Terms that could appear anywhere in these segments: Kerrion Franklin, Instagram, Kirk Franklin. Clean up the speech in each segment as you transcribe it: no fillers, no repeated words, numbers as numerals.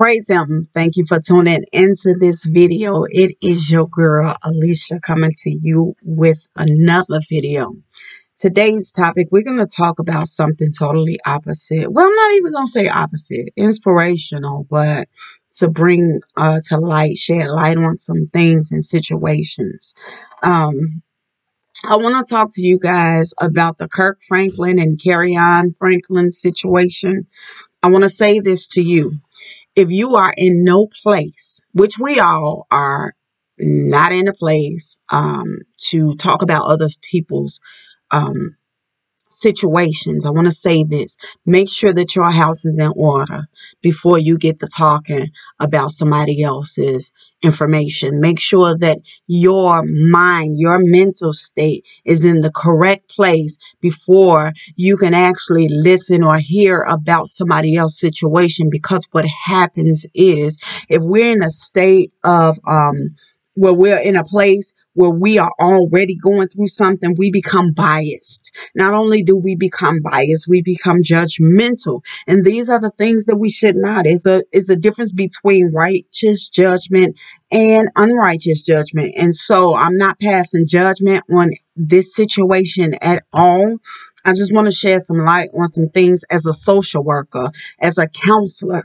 Praise Him. Thank you for tuning into this video. It is your girl, Alicia, coming to you with another video. Today's topic, we're going to talk about something totally opposite. Well, I'm not even going to say opposite, inspirational, but to bring to light, shed light on some things and situations. I want to talk to you guys about the Kirk Franklin and Kerrion Franklin situation. I want to say this to you. If you are in no place, which we all are not in a place to talk about other people's situations, I want to say this. Make sure that your house is in order before you get to talking about somebody else's information. Make sure that your mind, your mental state is in the correct place before you can actually listen or hear about somebody else's situation. Because what happens is, if we're in a state of where we're in a place where we are already going through something, we become biased. Not only do we become biased, we become judgmental. And these are the things that we should not. It's a difference between righteous judgment and unrighteous judgment. And so I'm not passing judgment on this situation at all. I just want to shed some light on some things as a social worker, as a counselor,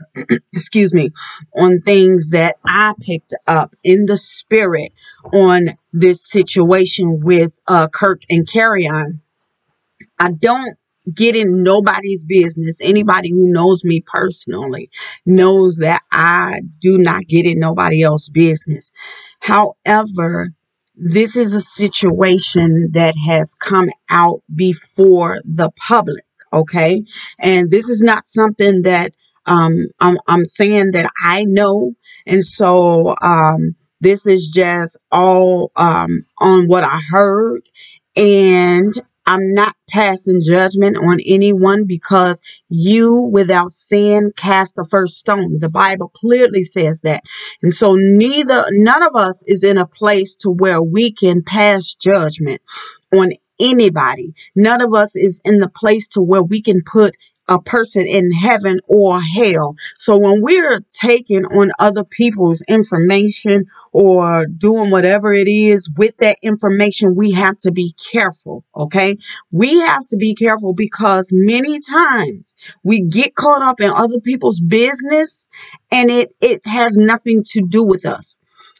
excuse me, on things that I picked up in the spirit on this situation with Kirk and Kerrion. I don't get in nobody's business. Anybody who knows me personally knows that I do not get in nobody else's business. However, this is a situation that has come out before the public, okay? And this is not something that I'm saying that I know. And so this is just all on what I heard. And I'm not passing judgment on anyone, because you without sin cast the first stone. The Bible clearly says that. And so none of us is in a place to where we can pass judgment on anybody. None of us is in the place to where we can put a person in heaven or hell. So when we're taking on other people's information or doing whatever it is with that information, we have to be careful. Okay. We have to be careful, because many times we get caught up in other people's business and it has nothing to do with us.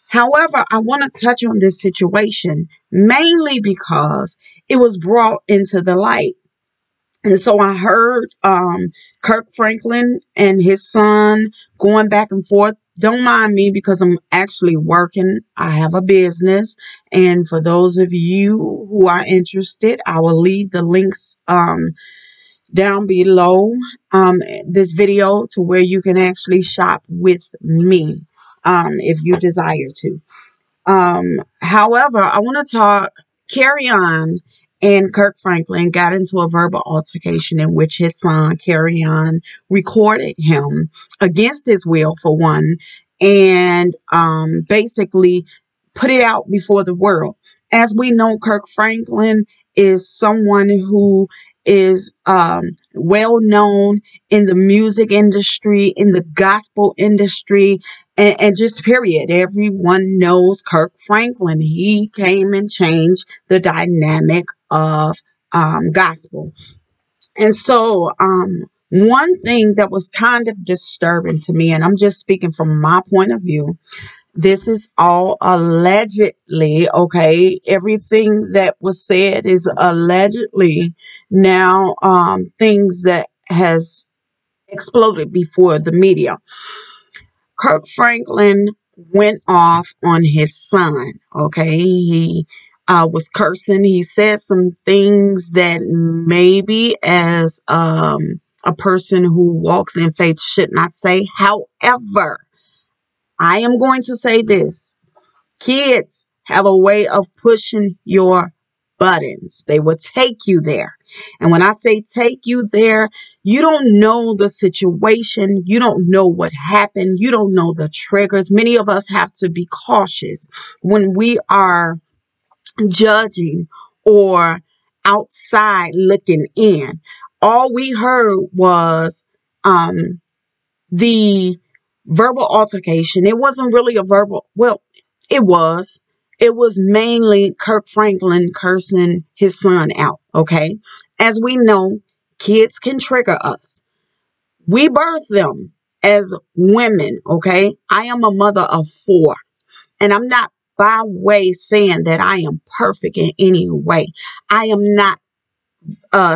However, I want to touch on this situation mainly because it was brought into the light. And so I heard Kirk Franklin and his son going back and forth. Don't mind me, because I'm actually working. I have a business. And for those of you who are interested, I will leave the links down below this video to where you can actually shop with me if you desire to. However, I want to Kerrion and Kirk Franklin got into a verbal altercation in which his son, Kerrion, recorded him against his will, for one, and basically put it out before the world. As we know, Kirk Franklin is someone who is well known in the music industry, in the gospel industry, and just period. Everyone knows Kirk Franklin. He came and changed the dynamic of gospel. And so one thing that was kind of disturbing to me, and I'm just speaking from my point of view, this is all allegedly, okay? Everything that was said is allegedly. Now, things that has exploded before the media. Kirk Franklin went off on his son, okay? He was cursing. He said some things that maybe as a person who walks in faith should not say. However, I am going to say this. Kids have a way of pushing your buttons. They will take you there. And when I say take you there, you don't know the situation. You don't know what happened. You don't know the triggers. Many of us have to be cautious when we are judging or outside looking in. All we heard was the verbal altercation. It wasn't really a verbal, well, it was. It was mainly Kirk Franklin cursing his son out, okay? As we know, kids can trigger us. We birth them as women, okay? I am a mother of 4, and I'm not by way saying that I am perfect in any way. I am not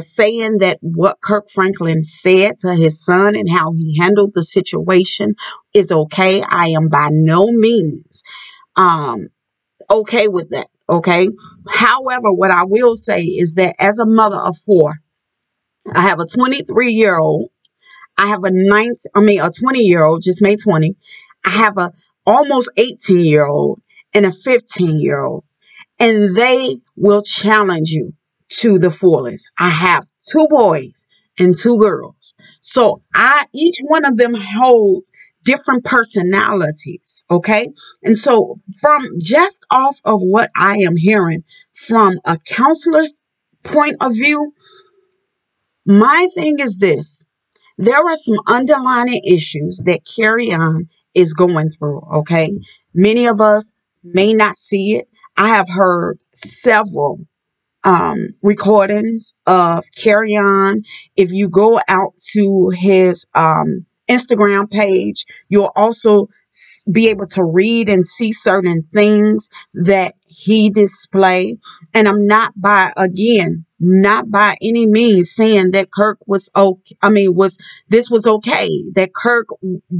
saying that what Kirk Franklin said to his son and how he handled the situation is okay. I am by no means okay with that, okay? However, what I will say is that as a mother of 4, I have a 23-year-old. I have a 20-year-old, just made 20. I have a almost 18-year-old and a 15-year-old, and they will challenge you to the fullest. I have 2 boys and 2 girls. So each one of them hold different personalities, okay? And so from just off of what I am hearing from a counselor's point of view, my thing is this. There are some underlying issues that Kerrion is going through, okay? Many of us may not see it. I have heard several recordings of Kerrion. If you go out to his Instagram page, you'll also be able to read and see certain things that he display. And I'm not by any means saying that Kirk was okay. This was okay, that Kirk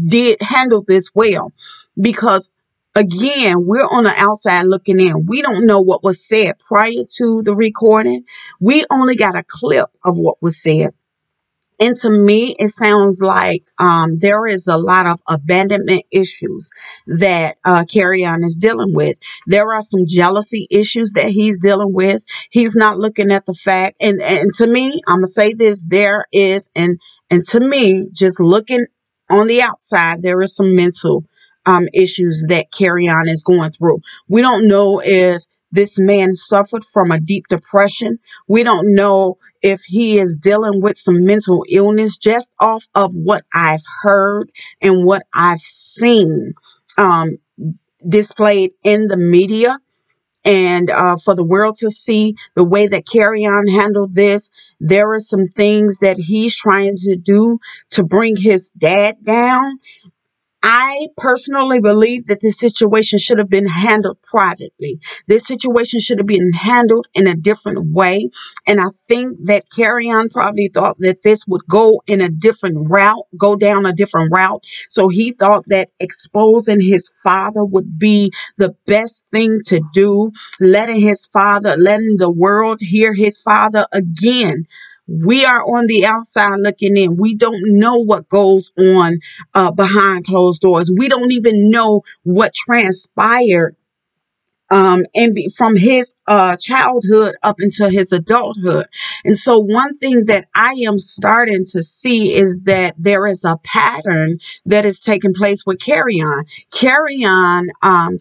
did handle this well, because again, we're on the outside looking in. We don't know what was said prior to the recording. We only got a clip of what was said. And to me, it sounds like there is a lot of abandonment issues that Kerrion is dealing with. There are some jealousy issues that he's dealing with. He's not looking at the fact. And to me, I'm going to say this, there is, and to me, just looking on the outside, there is some mental issues that Kerrion is going through. We don't know if this man suffered from a deep depression. We don't know if he is dealing with some mental illness, just off of what I've heard and what I've seen displayed in the media and for the world to see the way that Kerrion handled this. There are some things that he's trying to do to bring his dad down. I personally believe that this situation should have been handled privately. This situation should have been handled in a different way. And I think that Kerrion probably thought that this would go down a different route. So he thought that exposing his father would be the best thing to do, letting the world hear his father again. We are on the outside looking in. We don't know what goes on behind closed doors. We don't even know what transpired from his childhood up until his adulthood. And so one thing that I am starting to see is that there is a pattern that is taking place with Kerrion. Kerrion,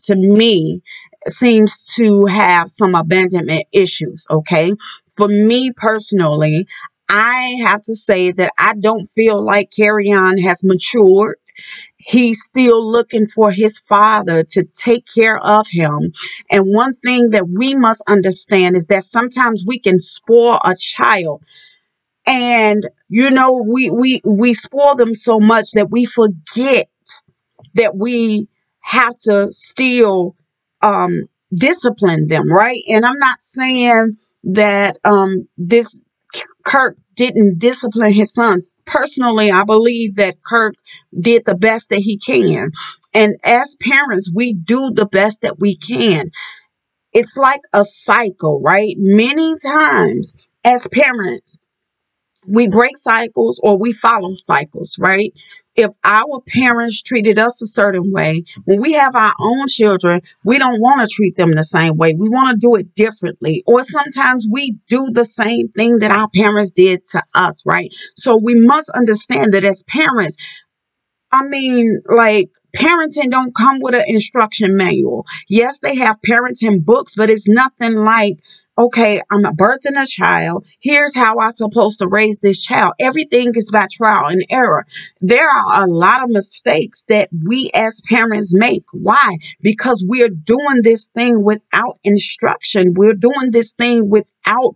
to me, seems to have some abandonment issues, okay? For me personally, I have to say that I don't feel like Kerrion has matured. He's still looking for his father to take care of him. And one thing that we must understand is that sometimes we can spoil a child. And, you know, we spoil them so much that we forget that we have to still discipline them, right? And I'm not saying that this Kirk didn't discipline his sons. Personally, I believe that Kirk did the best that he can. And as parents, we do the best that we can. It's like a cycle, right? Many times as parents, we break cycles or we follow cycles, right? If our parents treated us a certain way, when we have our own children, we don't want to treat them the same way. We want to do it differently. Or sometimes we do the same thing that our parents did to us, right? So we must understand that as parents, parenting don't come with an instruction manual. Yes, they have parenting books, but it's nothing like okay, I'm birthing a child. Here's how I'm supposed to raise this child. Everything is by trial and error. There are a lot of mistakes that we as parents make. Why? Because we're doing this thing without instruction. We're doing this thing without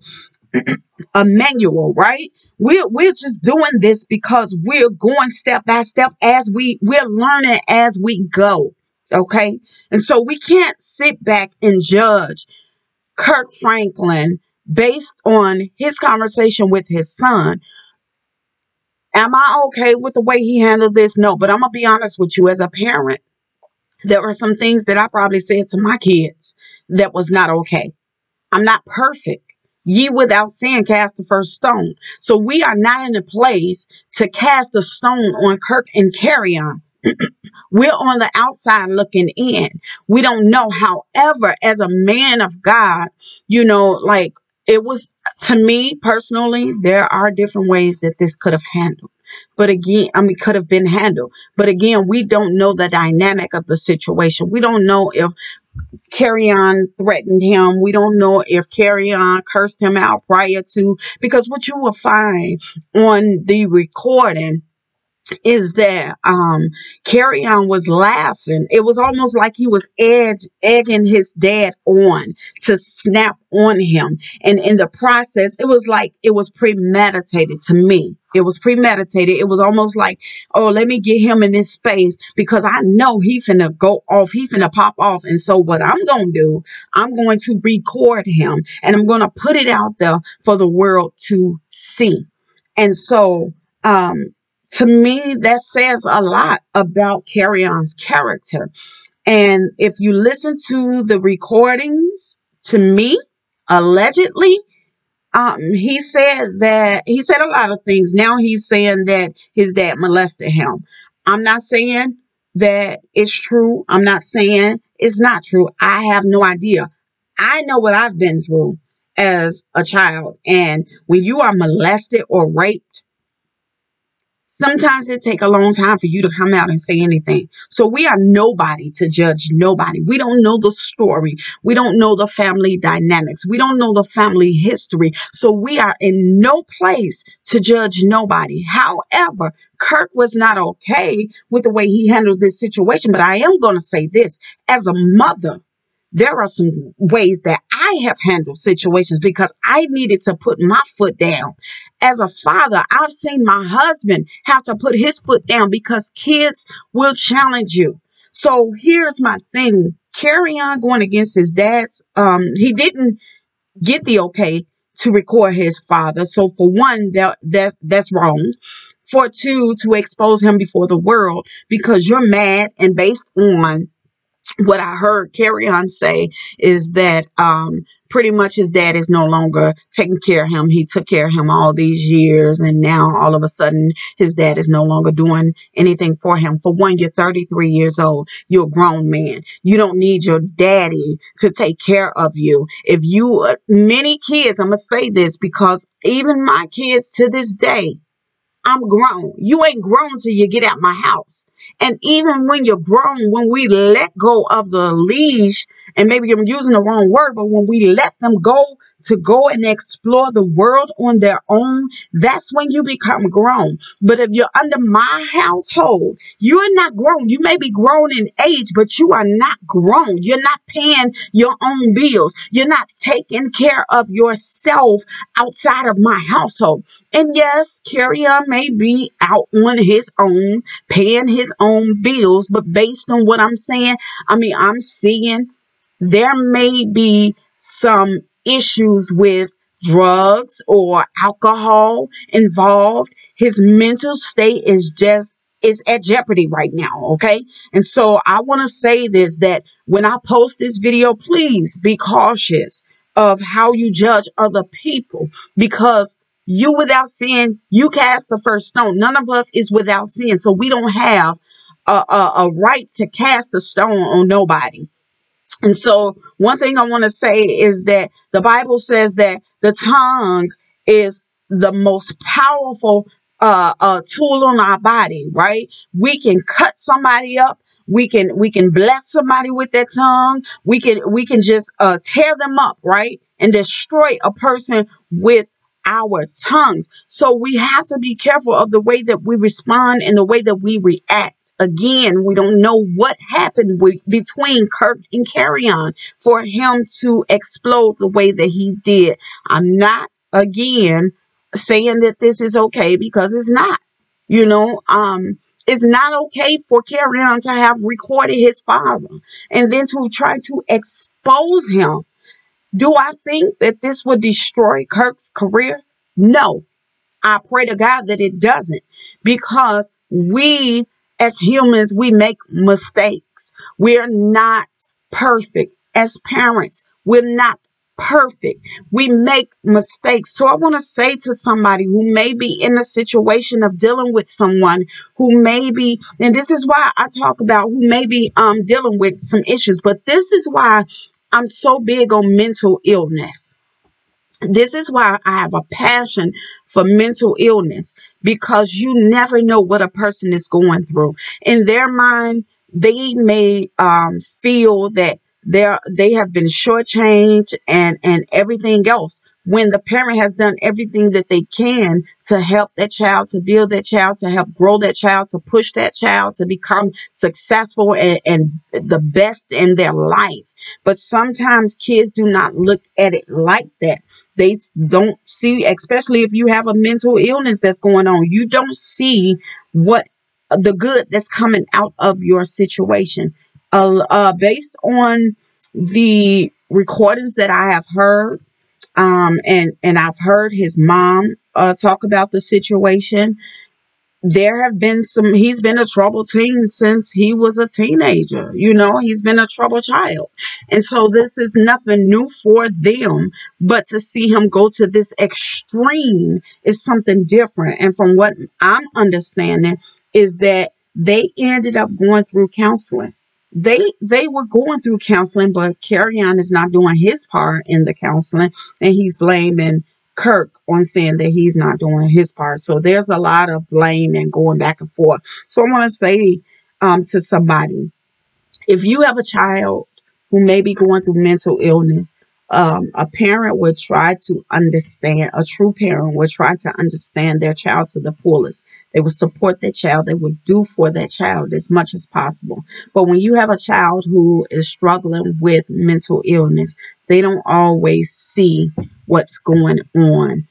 a manual, right? We're just doing this because we're going step by step as we're learning as we go. Okay. And so we can't sit back and judge Kirk Franklin based on his conversation with his son. Am I okay with the way he handled this? No, but I'm going to be honest with you, as a parent, there are some things that I probably said to my kids that was not okay. I'm not perfect. Ye without sin cast the first stone. So we are not in a place to cast a stone on Kirk and Kerrion. We're on the outside looking in. We don't know. However, as a man of God, you know, like, it was, to me personally, there are different ways that this could have handled. But again, I mean, could have been handled. But again, we don't know the dynamic of the situation. We don't know if Kerrion threatened him. We don't know if Kerrion cursed him out prior to, because what you will find on the recording is that Kerrion was laughing. It was almost like he was egging his dad on to snap on him. And in the process, it was like it was premeditated to me. It was premeditated. It was almost like, oh, let me get him in this space because I know he finna go off. He finna pop off. And so what I'm going to do, I'm going to record him and I'm going to put it out there for the world to see. And so, to me, that says a lot about Kerrion's character. And if you listen to the recordings, to me, allegedly, he said a lot of things. Now he's saying that his dad molested him. I'm not saying that it's true. I'm not saying it's not true. I have no idea. I know what I've been through as a child. And when you are molested or raped, sometimes it takes a long time for you to come out and say anything. So we are nobody to judge nobody. We don't know the story. We don't know the family dynamics. We don't know the family history. So we are in no place to judge nobody. However, Kirk was not okay with the way he handled this situation. But I am going to say this. As a mother, there are some ways that I have handled situations because I needed to put my foot down. As a father, I've seen my husband have to put his foot down because kids will challenge you. So here's my thing. Kerrion going against his dad's, he didn't get the okay to record his father. So for one, that's wrong. For two, to expose him before the world because you're mad, and based on what I heard Kerrion say is that pretty much his dad is no longer taking care of him. He took care of him all these years, and now all of a sudden his dad is no longer doing anything for him. For one, you're 33 years old. You're a grown man. You don't need your daddy to take care of you. If you, many kids, I'm going to say this because even my kids to this day, I'm grown. You ain't grown till you get out my house. And even when you're grown, when we let go of the leash, and maybe I'm using the wrong word, but when we let them go to go and explore the world on their own, that's when you become grown. But if you're under my household, you're not grown. You may be grown in age, but you are not grown. You're not paying your own bills. You're not taking care of yourself outside of my household. And yes, Kerrion may be out on his own, paying his own bills, but based on what I'm saying, I mean, I'm seeing there may be some issues with drugs or alcohol involved. His mental state is at jeopardy right now. Okay. And so I want to say this, that when I post this video, please be cautious of how you judge other people, because you without sin, you cast the first stone. None of us is without sin. So we don't have a right to cast a stone on nobody. And so one thing I want to say is that the Bible says that the tongue is the most powerful tool on our body, right? We can cut somebody up. We can bless somebody with that tongue. We can just tear them up, right? and destroy a person with our tongues. So we have to be careful of the way that we respond and the way that we react. Again, we don't know what happened between Kirk and Kerrion for him to explode the way that he did. I'm not, again, saying that this is okay, because it's not. You know, it's not okay for Kerrion to have recorded his father and then to try to expose him. Do I think that this would destroy Kirk's career? No. I pray to God that it doesn't, because we as humans, we make mistakes. We're not perfect. As parents, we're not perfect. We make mistakes. So I want to say to somebody who may be in a situation of dealing with someone who may be, and this is why I talk about who may be dealing with some issues, but this is why I'm so big on mental illness. This is why I have a passion for mental illness, because you never know what a person is going through. In their mind, they may feel that they have been shortchanged and everything else, when the parent has done everything that they can to help that child, to build that child, to help grow that child, to push that child to become successful and the best in their life. But sometimes kids do not look at it like that. They don't see, especially if you have a mental illness that's going on, you don't see what the good that's coming out of your situation. Based on the recordings that I have heard, and I've heard his mom talk about the situation, there have been some, he's been a troubled teen since he was a teenager. You know, he's been a troubled child. And so this is nothing new for them, but to see him go to this extreme is something different. And from what I'm understanding is that they ended up going through counseling. They were going through counseling, but Kerrion is not doing his part in the counseling, and he's blaming Kirk on saying that he's not doing his part. So there's a lot of blame and going back and forth. So I want to say to somebody, if you have a child who may be going through mental illness, a parent will try to understand, a true parent will try to understand their child to the fullest. They will support that child. They will do for that child as much as possible. But when you have a child who is struggling with mental illness, they don't always see what's going on.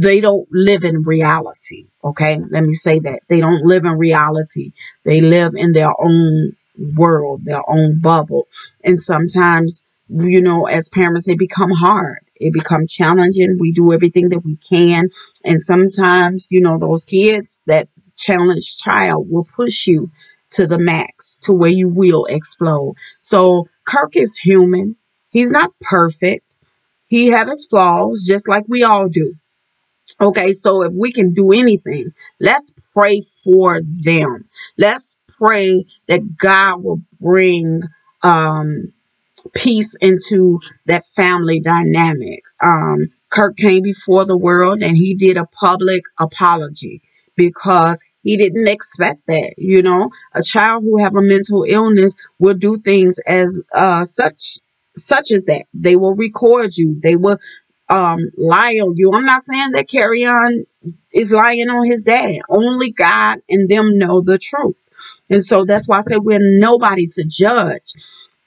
They don't live in reality. Okay, let me say that. They don't live in reality. They live in their own world, their own bubble. And sometimes, you know, as parents, it become hard. It become challenging. We do everything that we can. And sometimes, you know, those kids, that challenged child will push you to the max, to where you will explode. So Kirk is human. He's not perfect. He has his flaws, just like we all do. Okay, so if we can do anything, let's pray for them. Let's pray that God will bring peace into that family dynamic. Kirk came before the world and he did a public apology, because he didn't expect that. You know, a child who have a mental illness will do things as such as that. They will record you. They will lie on you. I'm not saying that Kerrion is lying on his dad. Only God and them know the truth. And so that's why I said we're nobody to judge.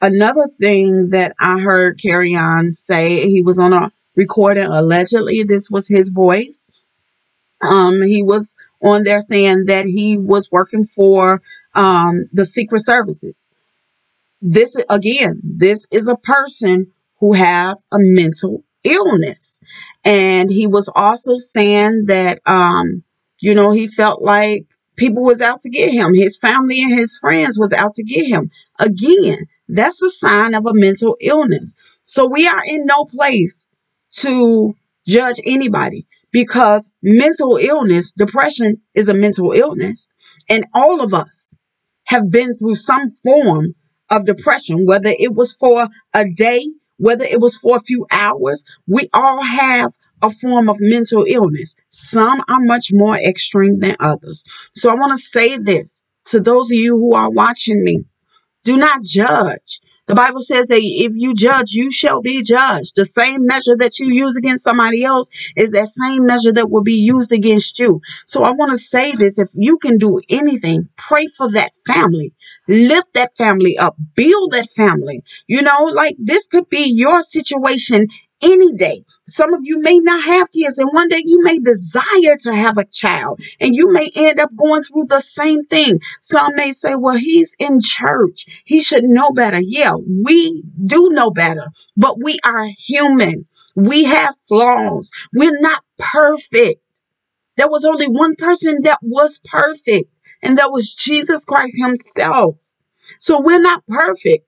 Another thing that I heard Kerrion say, he was on a recording, allegedly, this was his voice. He was on there saying that he was working for the Secret Services. This, again, this is a person who have a mental illness. And he was also saying that, you know, he felt like people was out to get him. His family and his friends was out to get him. Again, that's a sign of a mental illness. So we are in no place to judge anybody, because mental illness, depression is a mental illness. And all of us have been through some form of depression, whether it was for a day, whether it was for a few hours. We all have a form of mental illness. Some are much more extreme than others. So I want to say this to those of you who are watching me. Do not judge. The Bible says that if you judge, you shall be judged. The same measure that you use against somebody else is that same measure that will be used against you. So I want to say this. If you can do anything, pray for that family. Lift that family up. Build that family. You know, like this could be your situation any day. Some of you may not have kids, and one day you may desire to have a child, and you may end up going through the same thing. Some may say, well, he's in church. He should know better. Yeah, we do know better, but we are human. We have flaws. We're not perfect. There was only one person that was perfect, and that was Jesus Christ himself. So we're not perfect.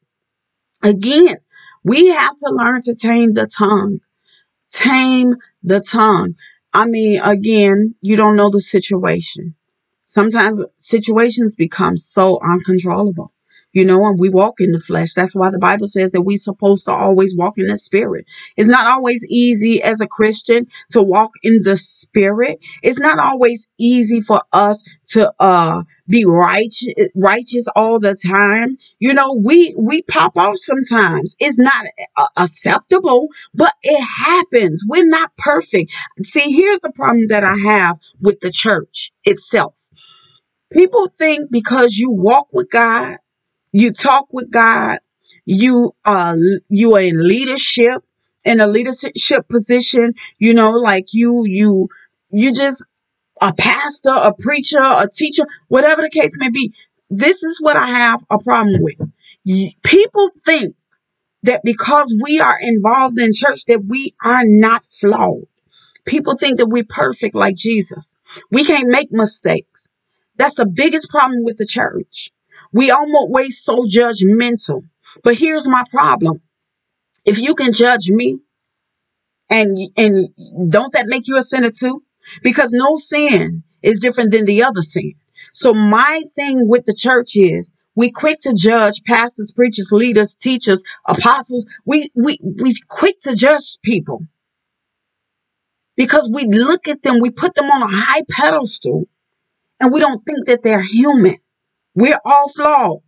Again, we have to learn to tame the tongue. Tame the tongue. I mean, again, you don't know the situation. Sometimes situations become so uncontrollable, you know, and we walk in the flesh. That's why the Bible says that we're supposed to always walk in the spirit. It's not always easy as a Christian to walk in the spirit. It's not always easy for us to be righteous all the time. You know, we pop off sometimes. It's not acceptable, but it happens. We're not perfect. See, here's the problem that I have with the church itself. People think because you walk with God, you talk with God, you are in leadership, in a leadership position, you know, like you just a pastor, a preacher, a teacher, whatever the case may be. This is what I have a problem with. People think that because we are involved in church that we are not flawed. People think that we're perfect like Jesus. We can't make mistakes. That's the biggest problem with the church. We always so judgmental, but here's my problem. If you can judge me, and don't that make you a sinner too? Because no sin is different than the other sin. So my thing with the church is we quick to judge pastors, preachers, leaders, teachers, apostles. We quick to judge people because we look at them, we put them on a high pedestal, and we don't think that they're human. We're all flawed.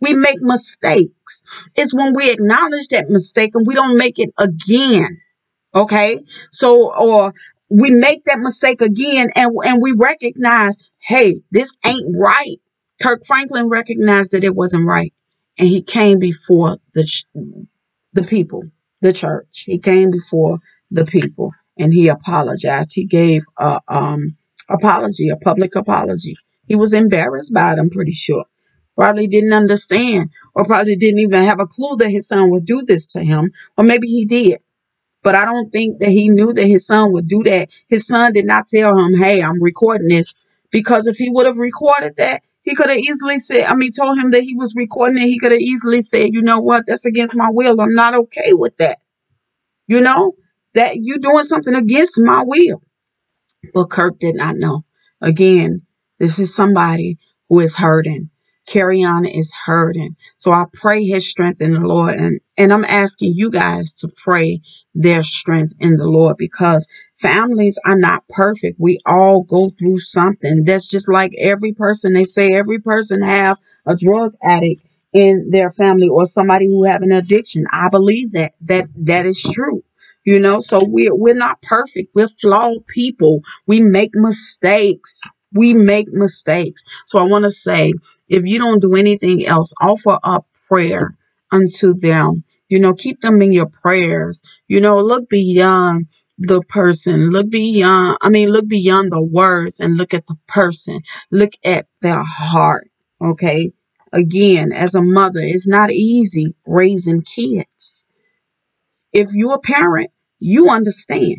We make mistakes. It's when we acknowledge that mistake and we don't make it again. Okay. So, or we make that mistake again and we recognize, hey, this ain't right. Kirk Franklin recognized that it wasn't right. And he came before the people, the church. He came before the people and he apologized. He gave a public apology. He was embarrassed by it, I'm pretty sure. Probably didn't understand or probably didn't even have a clue that his son would do this to him. Or maybe he did. But I don't think that he knew that his son would do that. His son did not tell him, hey, I'm recording this. Because if he would have recorded that, he could have easily said, told him that he was recording it. He could have easily said, you know what? That's against my will. I'm not okay with that. You know, that you're doing something against my will. But Kirk did not know. Again, this is somebody who is hurting. Kerrion is hurting. So I pray his strength in the Lord. And I'm asking you guys to pray their strength in the Lord because families are not perfect. We all go through something. That's just like every person. They say every person have a drug addict in their family or somebody who have an addiction. I believe that is true. You know, so we're not perfect. We're flawed people. We make mistakes. We make mistakes. So I want to say, if you don't do anything else, offer up prayer unto them. You know, keep them in your prayers. You know, look beyond the person. Look beyond the words and look at the person. Look at their heart. Okay. Again, as a mother, it's not easy raising kids. If you're a parent, you understand.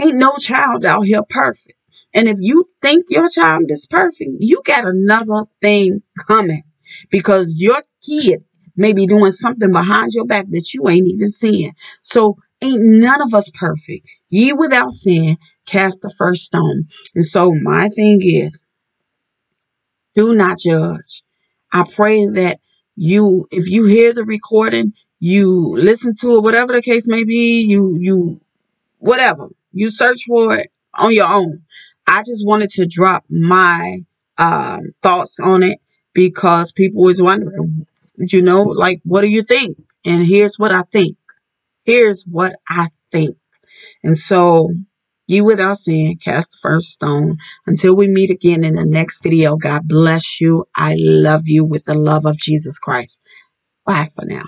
Ain't no child out here perfect. And if you think your child is perfect, you got another thing coming because your kid may be doing something behind your back that you ain't even seeing. So ain't none of us perfect. Ye without sin, cast the first stone. And so my thing is, do not judge. I pray that you, if you hear the recording, you listen to it, whatever the case may be, whatever, you search for it on your own. I just wanted to drop my thoughts on it because people is wondering, you know, like, what do you think? And here's what I think. Here's what I think. And so, ye without sin, cast the first stone. Until we meet again in the next video, God bless you. I love you with the love of Jesus Christ. Bye for now.